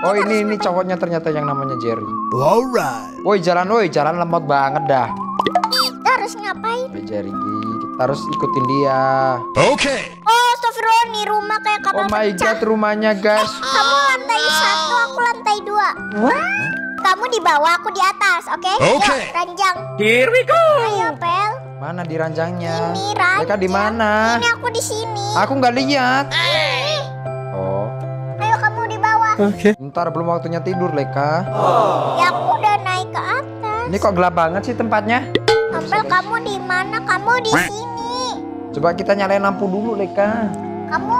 Oh ini ini cowoknya ternyata yang namanya Jerry. Alright. Woi jalan, woi jalan lemot banget dah. Kita harus ngapain? Woi Jerry, kita harus ikutin dia. Oke. Okay. Oh Sofron, ini rumah kayak kapal pecah. Oh my god, rumahnya guys. Eh, kamu lantai satu, aku lantai dua. Wah. Kamu di bawah, aku di atas, oke? Okay? Oke. Okay. Ranjang. Here we go. Ayo Pel. Mana di ranjangnya? Ini ranjang. Mereka di mana? Ini aku di sini. Aku nggak lihat. Eh. Oh. Oke. Okay. Ntar belum waktunya tidur, Leika. Oh. Ya aku udah naik ke atas. Ini kok gelap banget sih tempatnya? Tompel, kamu di mana? Kamu di sini. Coba kita nyalain lampu dulu, Leika. Kamu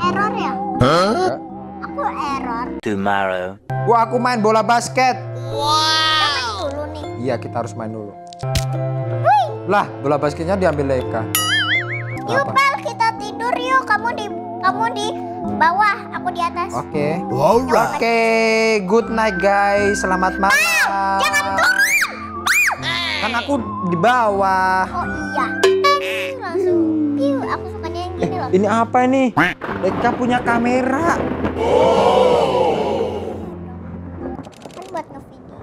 error ya? Huh? Aku error. Tomorrow. Wah, aku main bola basket. Wow. Kita main dulu nih. Iya, kita harus main dulu. Hui. Lah, bola basketnya diambil Leika. Yuk, Pel, kita tidur yuk. Kamu di, kamu di. bawah, aku di atas. Oke. Okay. Wow. Oke, okay. Good night guys. Selamat malam. Bang, jangan turun. Bang. Kan aku di bawah. Oh iya. Langsung. Piu, aku sukanya yang gini eh, loh. Ini apa ini? Leika punya kamera. Oh. Kan buat ngevideo.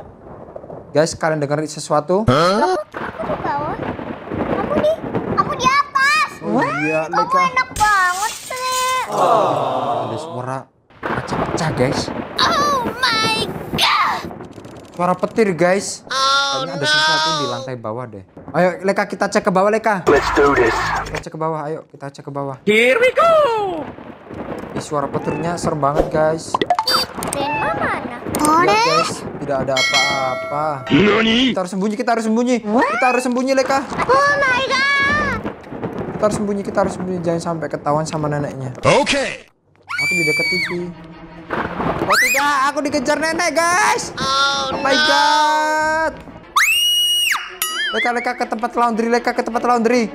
Guys, kalian dengar sesuatu? Huh? Aku di bawah. Aku di, aku di atas. Oh, wah, iya, kamu enak banget sih. Oh. Ada suara pecah-pecah guys. Oh my god. Suara petir guys. Oh, no. Ada sesuatu di lantai bawah deh. Ayo Leika, kita cek ke bawah Leika. Let's do this. Kita cek ke bawah, ayo kita cek ke bawah. Here we go. Ih, suara petirnya serem banget guys. Grandma mana? Lihat guys, tidak ada apa-apa. Kita harus sembunyi, kita harus sembunyi. Kita harus sembunyi Leika. Oh my god. Kita harus sembunyi, kita harus sembunyi. Jangan sampai ketahuan sama neneknya. Oke. Okay. Aku di dekat T V. Oh tidak, aku dikejar nenek guys. Oh, oh my no. god. Leika, Leika ke tempat laundry, Leika ke tempat laundry.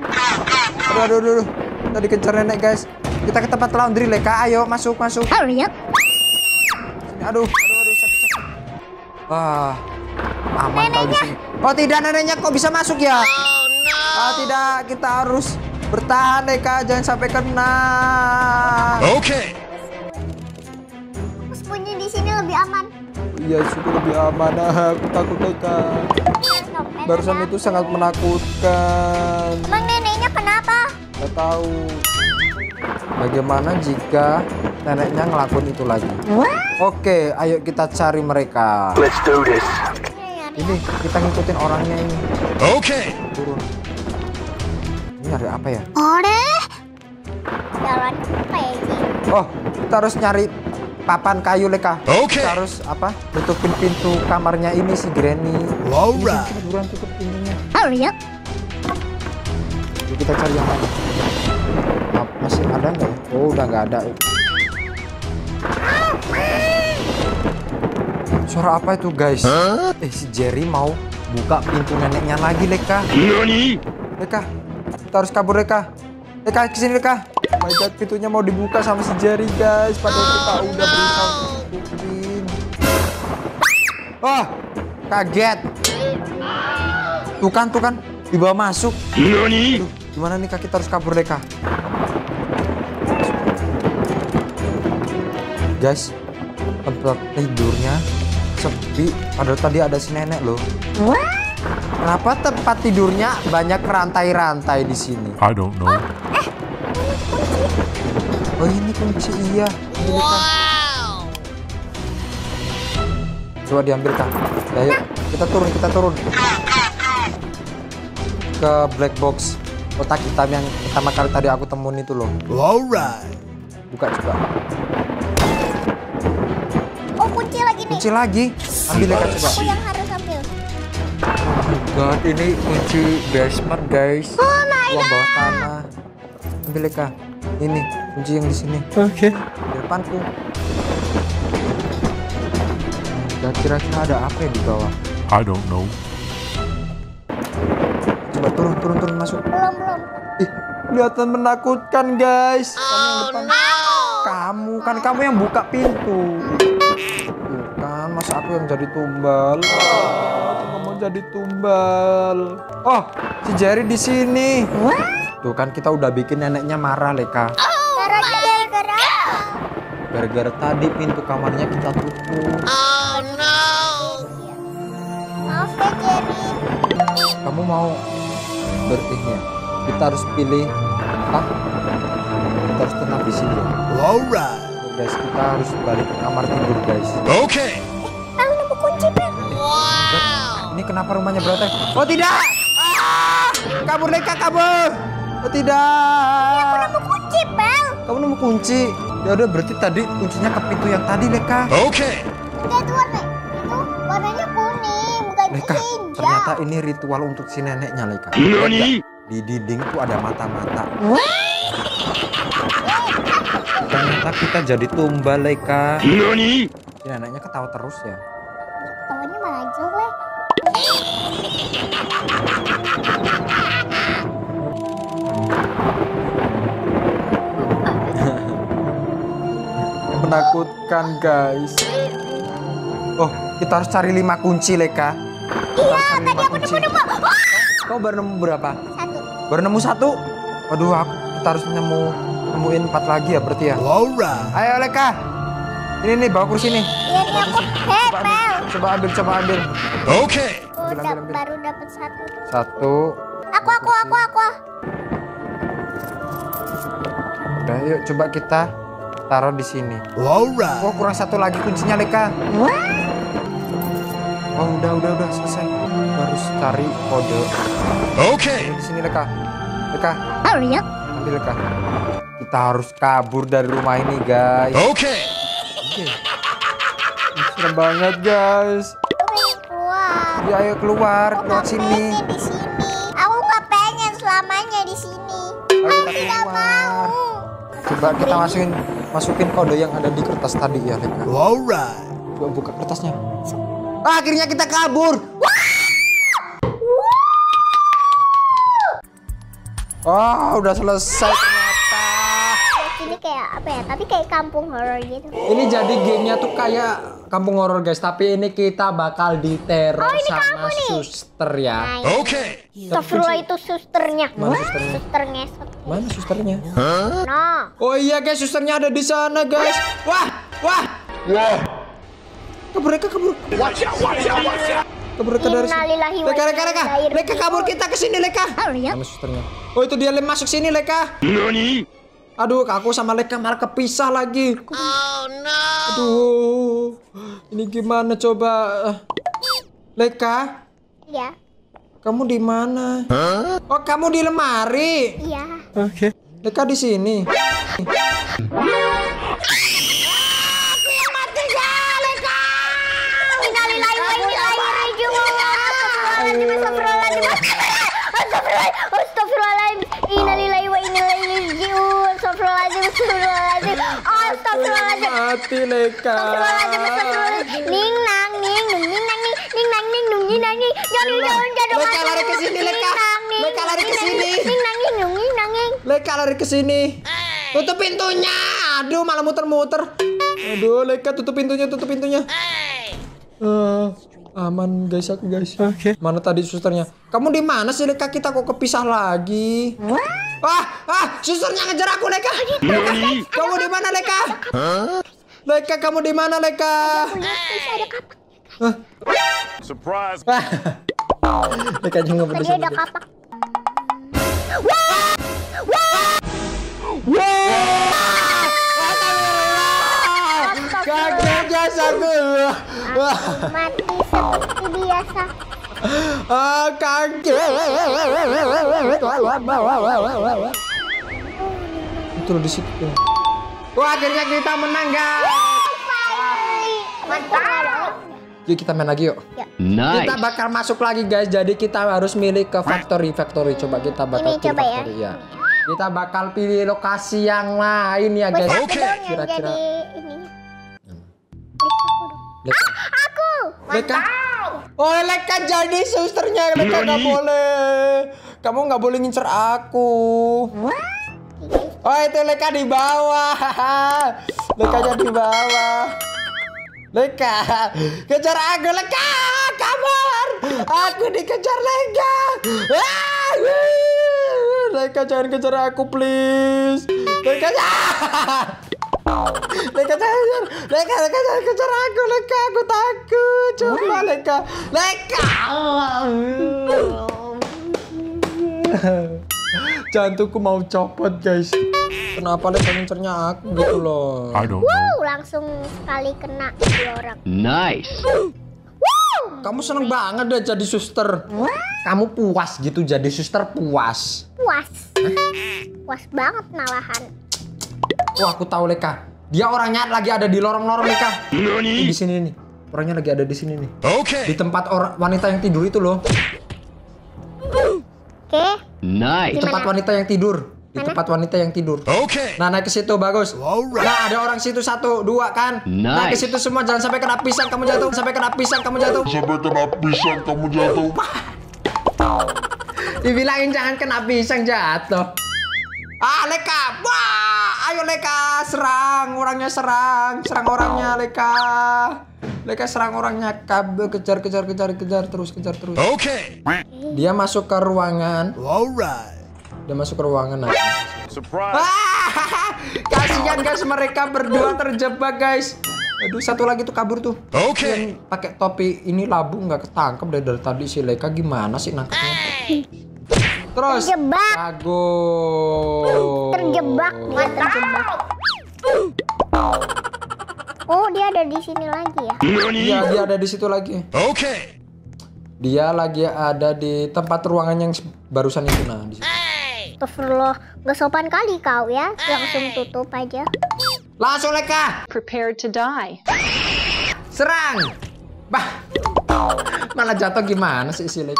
Aduh, aduh, aduh. Kita dikejar nenek guys. Kita ke tempat laundry, Leika. Ayo, masuk, masuk. Hurry up. Aduh, aduh, aduh, sakit, sakit. Wah, aman kalau di sini. Oh tidak, neneknya kok bisa masuk ya? Oh, no. Oh tidak, kita harus bertahan, Leika. Jangan sampai kena. Oke. Okay. Aku sembunyi di sini lebih aman. Iya, sini lebih aman. Aku takut, Leika. Barusan itu sangat menakutkan. Emang neneknya kenapa? Nggak tahu. Bagaimana jika neneknya ngelakuin itu lagi? Oke, ayo kita cari mereka. Let's do this. Ini kita ngikutin orangnya ini. Oke. Turun. Ini nyari apa ya? Jalan apa ya ini? Oh, kita harus nyari papan kayu Leika. Oke. Kita harus apa? Tutupin pintu kamarnya ini si Granny. Laura. Buruan tutup pintunya. Hurry up. Kita cari yang lain. Masih ada nggak? Oh, udah nggak ada. Suara apa itu, guys? Huh? Eh, si Jerry mau buka pintu neneknya lagi, Leika. Nani? Leika, kita harus kabur, Leika. Leika, kesini, Leika. Oh my god, pintunya mau dibuka sama si Jerry, guys. Padahal kita oh, udah no. berusaha untuk tutupin. Wah, kaget. Tuh kan, tuh kan. Tiba masuk. Nani? Aduh, gimana nih, Kak? Kita harus kabur, Leika. Guys, tempat tidurnya sepi. Padahal tadi ada si nenek loh. What? Kenapa tempat tidurnya banyak rantai-rantai di sini? I don't know. Oh, eh. Oh ini kunci iya. Wow. Coba diambilkan. Ya, ayo, kita turun, kita turun ke black box kotak hitam yang pertama kali tadi aku temuin itu loh. Alright. Buka juga. Kunci lagi, ambil Leika coba. Aku yang harus ambil. Oh my god, ini kunci basement guys. Oh my god. Bawah tanah. Ambil Leika. Ini kunci yang di sini. Oke. Okay. Di depanku. Dan kira-kira ada apa ya di bawah? I don't know. Coba turun, turun, turun masuk. Belum, belum. Ih, kelihatan menakutkan guys. Kamu yang depan. Oh, no. Kamu kan kamu yang buka pintu. Masa aku yang jadi tumbal? Oh, aku mau jadi tumbal. Oh, si Jerry di sini. Tuh kan kita udah bikin neneknya marah, Leika. Gara-gara Gara-gara tadi pintu kamarnya kita tutup. Oh no. Maaf ya Jerry. Kamu mau bertihnya? Kita harus pilih. Hah? Kita harus tetap di sini. Alright. Guys, kita harus balik ke kamar tidur guys. Oke. Okay. Wow. Ini kenapa rumahnya berantai? Oh tidak! Ah! Kabur Leika, kabur! Oh tidak! Aku nemu kunci, Bel. Kamu nemu kunci? Ya udah berarti tadi kuncinya ke pintu yang tadi Leika. Oke. Udah itu warna itu warnanya kuning, bukan Leika, hijau. Ternyata ini ritual untuk si neneknya Leika. Nani? Di dinding tuh ada mata-mata. Ternyata kita jadi tumbal Leika. Nani? Si neneknya ketawa terus ya. Ketawanya malah jelek. menakutkan, guys. Oh, kita harus cari lima kunci, Leika. Iya, tadi aku nemu-nemu. Kau baru nemu berapa? Satu. Baru nemu satu? Waduh, aku, kita harus nemu nemuin empat lagi ya berarti ya. Laura. Ayo, Leika. Ini nih, bawa kursi nih. Iya, ini aku. Coba ambil, coba ambil, coba ambil. Oke. Udah, baru dapat satu. Satu. Aku, aku, aku, aku. Udah, yuk coba kita taruh di sini. Laura. Oh, kurang satu lagi kuncinya, Leika. Oh, udah, udah, udah selesai. Baru cari kode. Oke. Di sini, Leika. Leika. Ambil, Leika. Kita harus kabur dari rumah ini, guys. Oke. Oke. Serem banget, guys. Keluar. Ya, ayo keluar. Keluar sini. Di sini. Aku nggak pengen selamanya di sini. Aku tidak mau. Coba kita masukin masukin kode yang ada di kertas tadi ya, Leika. Alright. Coba buka kertasnya. Ah, akhirnya kita kabur. Ah, oh, udah selesai ternyata. Ini kayak apa ya? Tapi kayak kampung horor gitu. Ini jadi gamenya tuh kayak kampung horor, guys. Tapi ini kita bakal diteror oh, sama suster ya. Oke. Okay. Staffula itu susternya. Mana susternya? Suster ngesot. Mana susternya? Huh? No. Oh iya, guys, susternya ada di sana, guys. Wah, wah, wah. Kabur, mereka kabur. Watch out, watch out, watch out. Kabur mereka dari sini. Leka, leka, leka. Leka kabur, kita ke sini, Leka. Mana susternya? Oh, itu dia, masuk sini, Leka. Nani? Aduh, aku sama Leika malah kepisah lagi. Oh no. Aduh. Ini gimana coba? Leika? Iya. Kamu di mana? Huh? Oh, kamu di lemari. Iya. Oke. Okay. Leika di sini. Aku yang mati ya, Leika. Mati, Leika. Ninang, ning, ninang, ning, ninang, ning, ninang, ning. Jangan, jangan, jangan. Leika lari ke sini, Leika. Leika lari ke sini. Ninang, ning, ninang, ning. Leika lari ke sini. Tutup pintunya. Aduh, malah muter-muter. Aduh, Leika, tutup pintunya, tutup pintunya. Uh, aman, guys, aku, guys. Oke. Okay. Mana tadi susternya? Kamu di mana sih, Leika? Kita kok kepisah lagi? Ah, ah, susternya ngejar aku, Leika. Kamu di mana, Leika? Leika, kamu di mana, Leika? Surprise. Leika juga berdesak. Ada kapak. Wah! Wah! Wah! Kaget guys aku. Mati seperti biasa. Ah, kaget. Itu di situ. Wah, akhirnya kita menang, guys. Mantap. Yuk kita main lagi yuk. Nice. Kita bakal masuk lagi, guys. Jadi kita harus milih ke factory factory. Coba kita bakal pilih factory ya. Kita bakal pilih lokasi yang lain ya, guys. Oke. Kira-kira ini. Leika. Aku. Leika. Oh, Leika jadi susternya. Leika nggak boleh. Kamu nggak boleh ngincer aku. Oh, itu Leika di bawah. Leika jadi di bawah. Leika, kejar aku, Leika, kabur. Aku dikejar Leika. Leika, jangan kejar aku, please. Leika, Leika, jangan, Leika, Leika, jangan kejar aku, Leika, aku takut. Coba, Leika, Leika. Jantungku mau copot, guys. Kenapa Leika ngincernya aku gitu loh? Wow, langsung sekali kena dua orang. Nice. Wow. Kamu seneng banget deh jadi suster. Wow. Kamu puas gitu jadi suster, puas. Puas. Hah? Puas banget malahan. Wah, aku tahu Leika. Dia orangnya lagi ada di lorong-lorong, Leika. Di sini nih. Orangnya lagi ada di sini nih. Oke. Okay. Di tempat orang wanita yang tidur itu loh. Oke. Okay. Nice. Di tempat wanita yang tidur. Di mana? Tempat wanita yang tidur. Oke. Okay. Nah, naik ke situ bagus. Right. Nah, ada orang situ satu, dua kan. Nice. Naik ke situ semua, jangan sampai kena pisang kamu jatuh, sampai kena pisang kamu jatuh. Sampai kena pisang kamu jatuh. Dibilangin jangan kena pisang jatuh. Ah, Leika. Wah, Ayo Leika, serang orangnya, serang, serang orangnya Leika. Leika serang orangnya, kabel kejar, kejar, kejar, kejar terus, kejar terus. Oke. Okay. Dia masuk ke ruangan. Alright. Dia masuk ke ruangan. Nah. Surprise. Ah, kasihan guys, mereka berdua terjebak guys. Aduh, satu lagi tuh kabur tuh. Oke. Okay. Pakai topi ini labu nggak ketangkep dari, dari tadi si Leika gimana sih nangkepnya? Terus terjebak. Jago. Terjebak, dia terjebak. Oh, dia ada di sini lagi ya? Iya, dia ada di situ lagi. Oke. Okay. Dia lagi ada di tempat ruangan yang barusan itu nah. Astagfirullah, nggak sopan kali kau ya. Langsung tutup aja. Langsung Leika. Prepare to die. Serang. Bah. Malah jatuh gimana sih si Leika?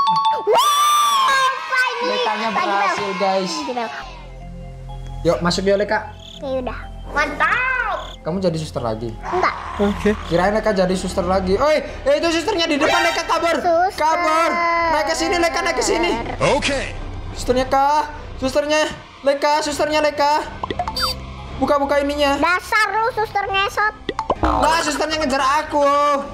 Lekanya berhasil guys. Yuk masuk yuk Leika. Ya udah. Mantap. Kamu jadi suster lagi? Enggak. Oke. Okay. Kirain Leika jadi suster lagi. Oi, eh, itu susternya di depan Leika, kabur. Suster. Kabur. Naik ke sini Leika, naik ke sini. Oke. Okay. Susternya kah? Susternya Leika, susternya Leika. Buka-buka ininya. Dasar lu suster ngesot. Lah susternya ngejar aku.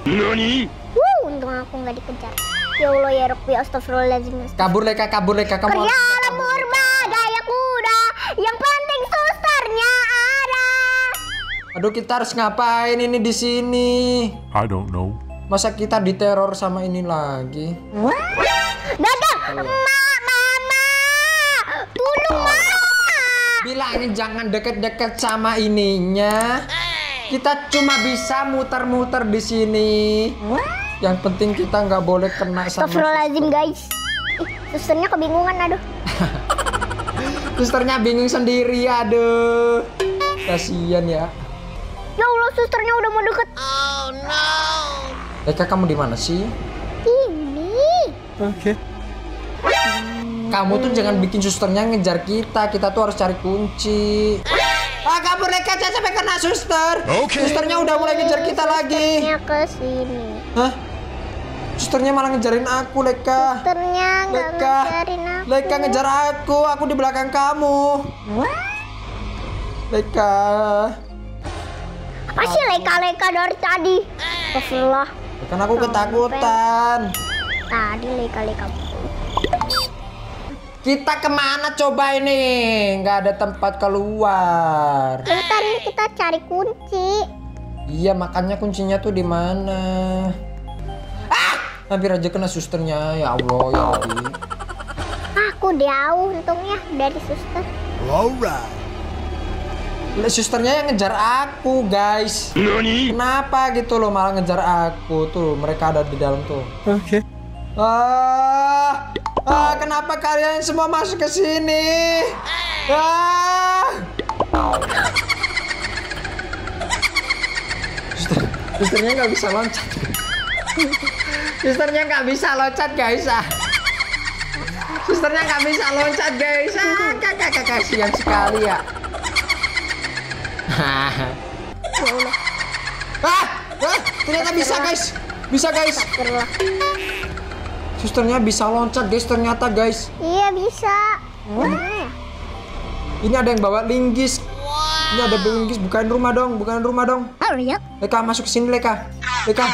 Nani? Wuh, untung aku nggak dikejar. Ya Allah ya Rabbi, astagfirullahaladzim. Kabur Leika, kabur Leika, kamu. Ya Allah, purba daya kuda. Yang penting susternya ada. Aduh, kita harus ngapain ini di sini? I don't know. Masa kita diteror sama ini lagi? Datang, mama, mama, tolong mama. Bilangin jangan deket-deket sama ininya. Kita cuma bisa muter-muter di sini. Yang penting kita nggak boleh kena sama. Astagfirullahaladzim guys. Ih, susternya kebingungan aduh. Susternya bingung sendiri aduh. Kasian ya. Ya Allah, susternya udah mau deket. Oh no. Leika, kamu di mana sih? Ini. Oke. Okay. Kamu tuh jangan bikin susternya ngejar kita. Kita tuh harus cari kunci. Ah, kabur Leika, jangan sampai kena suster. Okay. Susternya udah mulai ngejar kita lagi. Susternya kesini. Hah? Susternya malah ngejarin aku Leika. Susternya nggak ngejarin aku. Leika ngejar aku. Aku di belakang kamu. What? Leika. Apa sih Leika Leika dari tadi? Astagfirullah. Kan aku ketakutan. Tadi Leika Leika. Kita kemana coba ini? Nggak ada tempat keluar. Bentar, ini kita cari kunci. Iya, makanya kuncinya tuh di mana? Ah! Hampir aja kena susternya. Ya Allah, ya Allah. Aku jauh untungnya dari suster. Laura. Susternya yang ngejar aku, guys. Nani? Kenapa gitu loh malah ngejar aku tuh? Mereka ada di dalam tuh. Oke. Okay. Ah! Ah, kenapa kalian semua masuk ke sini? Ah! Suster, susternya nggak bisa loncat. Susternya nggak bisa loncat guys ah. Susternya nggak bisa loncat guys ah. Kakak kakak kasihan sekali ya. Ah, ah, ternyata bisa guys, bisa guys. Susternya bisa loncat guys ternyata guys. Iya bisa. Wah. Ini ada yang bawa linggis. Wow. Ini ada linggis, bukain rumah dong, bukain rumah dong. Oh iya. Leika masuk ke sini Leika. Leika.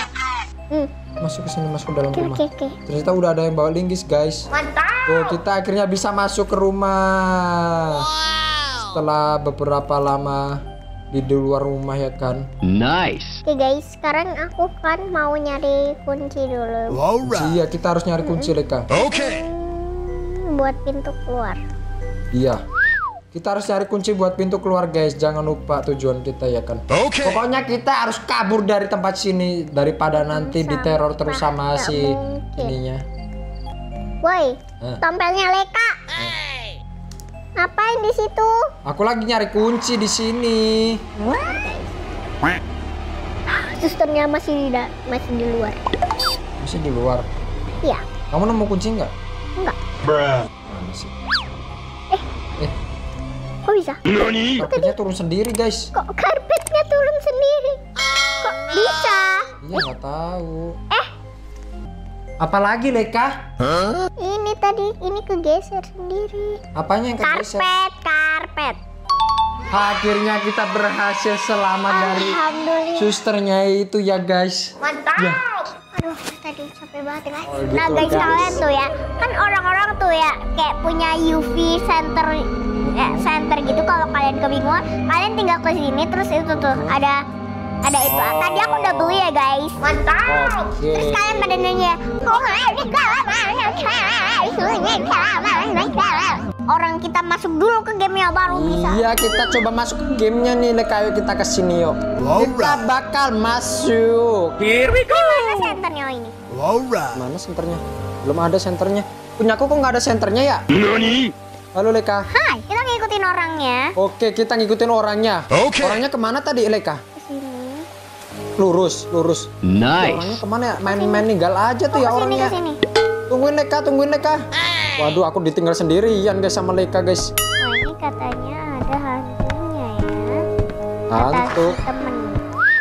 Mm. Masuk ke sini, masuk ke dalam rumah. Oke. Ternyata udah ada yang bawa linggis guys. Mantap. Tuh, kita akhirnya bisa masuk ke rumah. Wow. Setelah beberapa lama di luar rumah ya kan. Nice. Oke guys, sekarang aku kan mau nyari kunci dulu. Laura. Iya, kita harus nyari kunci Leika. Oke. Okay. Hmm, buat pintu keluar. Iya. Kita harus cari kunci buat pintu keluar guys. Jangan lupa tujuan kita ya kan. Oke. Okay. Pokoknya kita harus kabur dari tempat sini daripada nanti diteror terus sama si mungkin. Ininya. Woi, eh. Tompelnya Leika. Eh. Ngapain di situ? Aku lagi nyari kunci di sini. Wah. Susternya masih di masih di luar. Masih di luar. Iya. Kamu nemu kunci nggak? Nggak. Bruh. Eh. Eh. Kok bisa? Nani? Karpetnya turun sendiri guys. Kok karpetnya turun sendiri? Kok bisa? Iya nggak tahu. Eh. Apalagi Leika? Huh? Ini tadi ini kegeser sendiri. Apanya yang kegeser? Karpet, karpet. Akhirnya kita berhasil selamat dari susternya itu ya guys. Mantap ya. Aduh tadi capek banget guys. Oh, gitu, nah guys, guys. Kalian tuh ya, kan orang-orang tuh ya kayak punya U V center eh, center gitu. Kalau kalian kebingungan, kalian tinggal ke sini terus itu tuh ada ada itu. Oh. Tadi aku udah beli ya guys. Mantap. Okay. Terus kalian pada nanya, orang kita masuk dulu ke gamenya baru bisa. Iya, kita coba masuk ke gamenya nih. Kayu kita kesini yuk. Laura. Kita bakal masuk. Here we go. Mana senternya ini? Laura. Mana senternya? Belum ada senternya. Punya aku kok nggak ada senternya ya? Nani? Halo Leika. Hai, kita ngikutin orangnya. Oke, kita ngikutin orangnya. Oke. Okay. Orangnya kemana tadi Leika? Lurus, lurus. Nice. Orangnya kemana ya? Main-main tinggal aja tuh oh, ya kesini, orangnya. Kesini. Tungguin Leika, tungguin Leika. Ay. Waduh, aku ditinggal sendirian guys sama Leika guys. Nah, ini katanya ada hantunya ya. Hantu.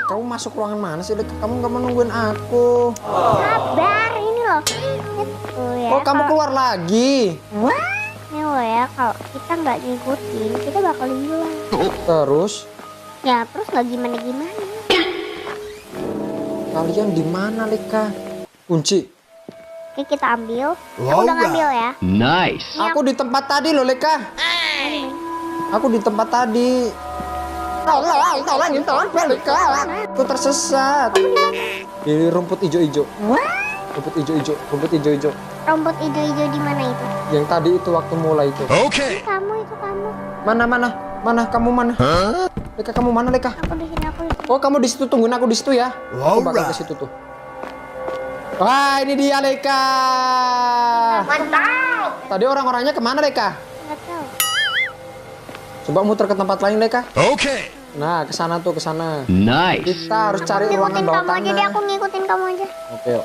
Kamu masuk ruangan mana sih Leika? Kamu nggak menungguin aku. Oh. Sabar ini loh. Itu ya. Oh, kamu kalo... keluar lagi. Ini loh ya, kalau kita nggak ngikutin, kita bakal hilang. Terus? Ya, terus nggak gimana-gimana. Kalian di mana, Leika? Kunci. Oke, kita ambil. Laura. Aku udah ngambil ya. Nice. Aku di tempat tadi loh, Leika. Hey. Aku di tempat tadi. Tolong, tolong, tolong, Leika. Aku tersesat. Di rumput hijau-hijau. Rumput hijau-hijau, rumput hijau-hijau. Rumput hijau-hijau di mana itu? Yang tadi itu waktu mulai itu. Oke. Okay. Kamu itu kamu. Mana mana? Mana kamu mana? Huh? Leika kamu mana Leika? Aku di sini, aku di sini. Oh kamu di situ, tungguin aku di situ ya. Laura. Aku bakal ke situ tuh. Wah ini dia Leika. Mantap. Tadi orang-orangnya kemana Leika? Nggak tahu. Coba muter ke tempat lain Leika. Oke. Okay. Nah kesana tuh kesana. Nice. Kita harus cari ruangan bawah tanah. Aku ngikutin kamu aja deh, aku ngikutin kamu aja. Oke. Yuk.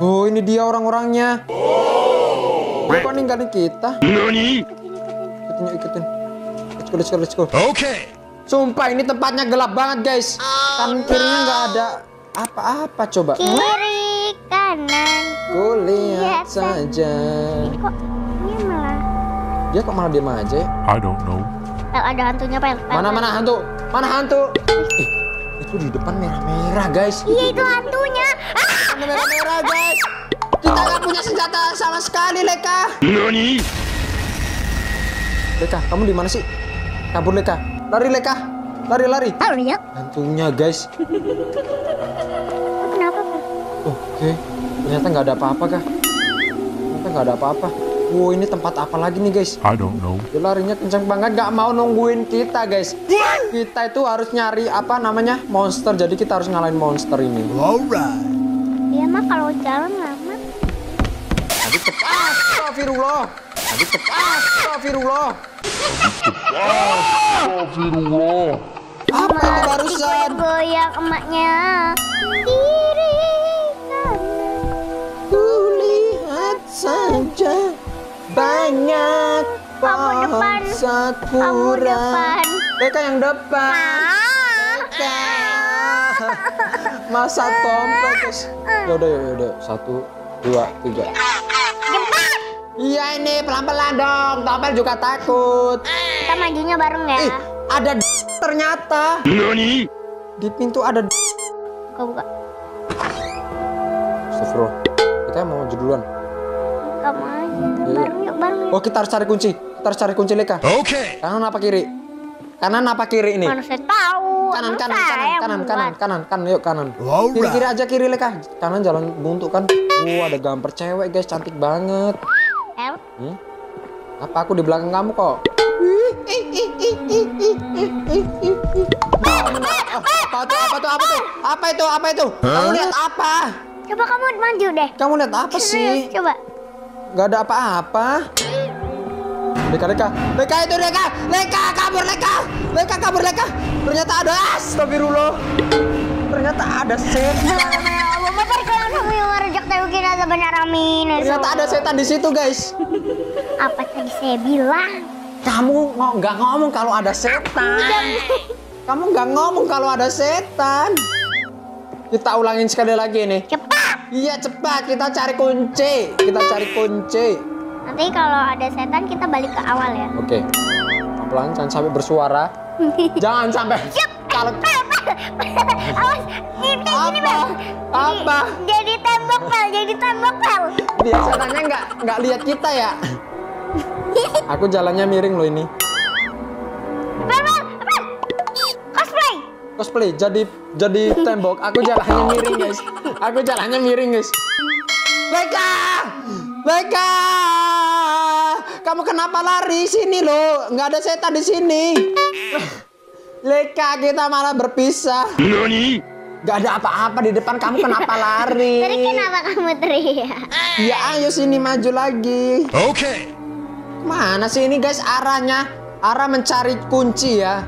Oh ini dia orang-orangnya. Oh. Kok ninggalin kita? Nani? Ikutin, ikutin. Let's go, let's go, let's go. Oke. Okay. Sumpah ini tempatnya gelap banget guys. Oh, kanan kirinya nggak no. ada apa-apa coba. Kiri kanan. Kulihat saja. Ini kok dia malah. Dia kok malah diam aja? I don't know. Oh, ada hantunya pel. Mana mana hantu? Mana hantu? Eh, itu di depan merah-merah guys. Iya itu hantunya. Ah! Merah-merah guys. Kita nggak punya senjata sama sekali Leika. Nani? Leika, kamu di mana sih? Kabur Leika, lari Leika, lari lari. Lari ya? Hantunya guys. Kenapa kak? Oke, okay. Ternyata nggak ada apa-apa kak. Ternyata nggak ada apa-apa. Wow, ini tempat apa lagi nih guys? I don't know. Dia larinya kencang banget, nggak mau nungguin kita guys. Kita itu harus nyari apa namanya monster. Jadi kita harus ngalahin monster ini. Alright. Iya mah kalau jalan lama. Tapi cepat, Astagfirullah. Tapi cepat, Astagfirullah. Astagfirullah. Apa itu barusan? Goyang emaknya. Kiri kanan. Kulihat saja banyak pohon sakura. Leika yang depan. Leika. Masa tompel guys. Yaudah yaudah satu dua tiga. Iya ini pelan-pelan dong, Tompel juga takut. Kita majunya bareng ya. Eh, ada d ternyata. Nani? Di pintu ada d. Buka buka. Astagfirullah. Kita mau maju duluan. Kamu aja. Iya. Bareng yuk bareng. Yuk. Oh kita harus cari kunci. Kita harus cari kunci Leika. Oke. Okay. Kanan apa kiri? Kanan apa kiri ini? Mana saya tahu. Kanan kanan kanan kanan, kanan kanan kanan kanan yuk kanan. Kiri kiri aja kiri Leika. Kanan jalan buntu kan. Wah oh, ada gambar cewek guys cantik banget. Hmm? Apa aku di belakang kamu kok? Apa tuh? Apa tuh? Apa tuh? Apa itu? Apa itu? Kamu lihat apa? Coba kamu maju deh. Kamu lihat apa sih? Coba. Gak ada apa-apa. Leika, Leika, Leika itu Leika, Leika kabur Leika, Leika kabur Leika. Ternyata ada Astagfirullah. Ternyata ada setan. Ternyata ada setan di situ guys. Apa tadi saya bilang? Kamu nggak ngomong kalau ada setan. Kamu nggak ngomong kalau ada setan. Kita ulangin sekali lagi nih. Cepat. Iya cepat. Kita cari kunci. Kita cari kunci. Nanti kalau ada setan kita balik ke awal ya. Oke. Pelan-pelan jangan sampai bersuara. Jangan sampai. Yep. Kalau awas, ini gini Bel. Apa? Jadi tembok Bel, jadi tembok Bel. Dia setannya nggak nggak lihat kita ya. Aku jalannya miring loh ini. Bel, Bel, Bel. Cosplay. Cosplay. Jadi jadi tembok. Aku jalannya miring guys. Aku jalannya miring guys. Leika, Leika. Kamu kenapa lari? Sini loh, nggak ada setan di sini. Leika, kita malah berpisah. Noni? Gak ada apa-apa di depan kamu, kenapa lari? Tadi kenapa kamu teriak? Ya ayo sini maju lagi. Oke. Mana sih ini guys arahnya? Arah mencari kunci ya.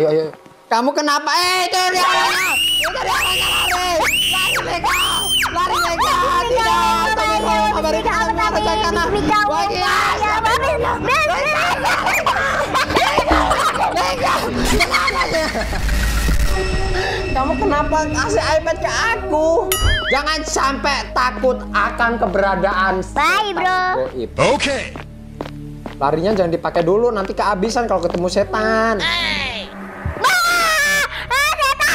Ayo ayo. Kamu kenapa? Eh itu dia arahnya. Itu dia arahnya lari. Lari Leika. Lari Leika. Tidak. Tidak. Tidak. Tidak. Tidak. Kamu kenapa kasih iPad ke aku? Jangan sampai takut akan keberadaan. Bye bro. Oke. Larinya jangan dipakai dulu, nanti kehabisan kalau ketemu setan.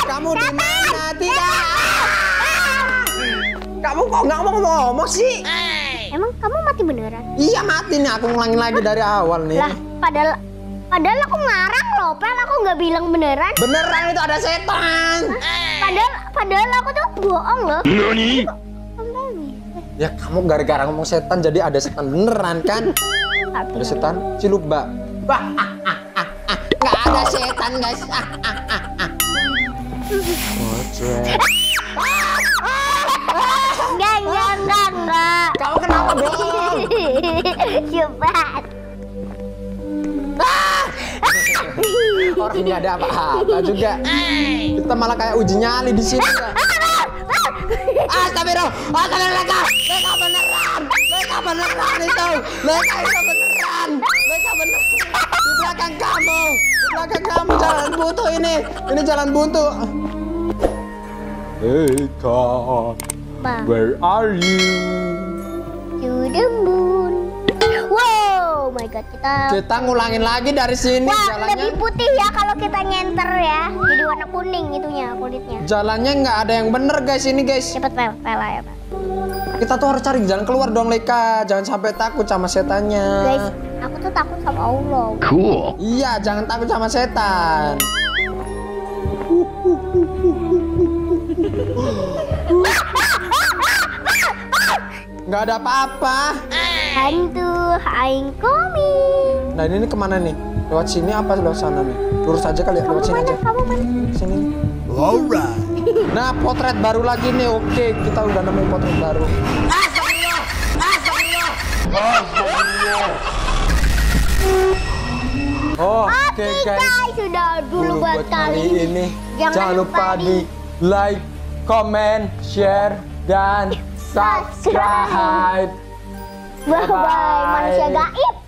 Kamu di mana? Tidak. Kamu kok nggak mau ngomong sih? Emang kamu mati beneran? Iya mati nih, aku ngulangin lagi dari awal nih. Lah, padahal padahal aku ngarang loh, padahal aku nggak bilang beneran. Beneran itu ada setan. Hah? Padahal padahal aku tuh bohong loh. Noni? Ya kamu gara-gara ngomong setan jadi ada setan beneran kan? Ada setan? Ciluba. Bah, ah, ah, ah, ah. Nggak ada setan guys. Ah, ah, ah, ah. Enggak, enggak, enggak, enggak. Kamu kenapa bohong? Coba. Ah! Orang nggak ada apa-apa juga. Kita malah kayak uji nyali di sini. Astagfirullah, astagfirullah, Leika, Leika beneran, Leika beneran itu, Leika itu beneran, Leika beneran. Di belakang kamu, di belakang kamu jalan buntu ini, ini jalan buntu. Leika, where are you? To the moon. Wow, my god, kita kita ngulangin lagi dari sini. Wah, jalannya lebih putih ya kalau kita nyenter ya, jadi warna kuning itunya kulitnya. Jalannya nggak ada yang bener guys ini guys. Cepet pel, pel ya pak. Kita tuh harus cari jalan keluar dong Leika, jangan sampai takut sama setannya. Guys, aku tuh takut sama Allah. Cool. Iya, jangan takut sama setan. Nggak ada apa-apa. Hantu, I'm coming. Nah ini, ini kemana nih? Lewat sini apa lewat sana nih? Lurus aja kali ya, lewat sini aja. Kamu mana? Sini. Laura. Nah potret baru lagi nih, oke kita udah nemu potret baru. Asalnya, asalnya, asalnya. Oke guys, sudah dulu buat kali ini. Jangan lupa di like, comment, share, dan subscribe. Bye-bye manusia gaib.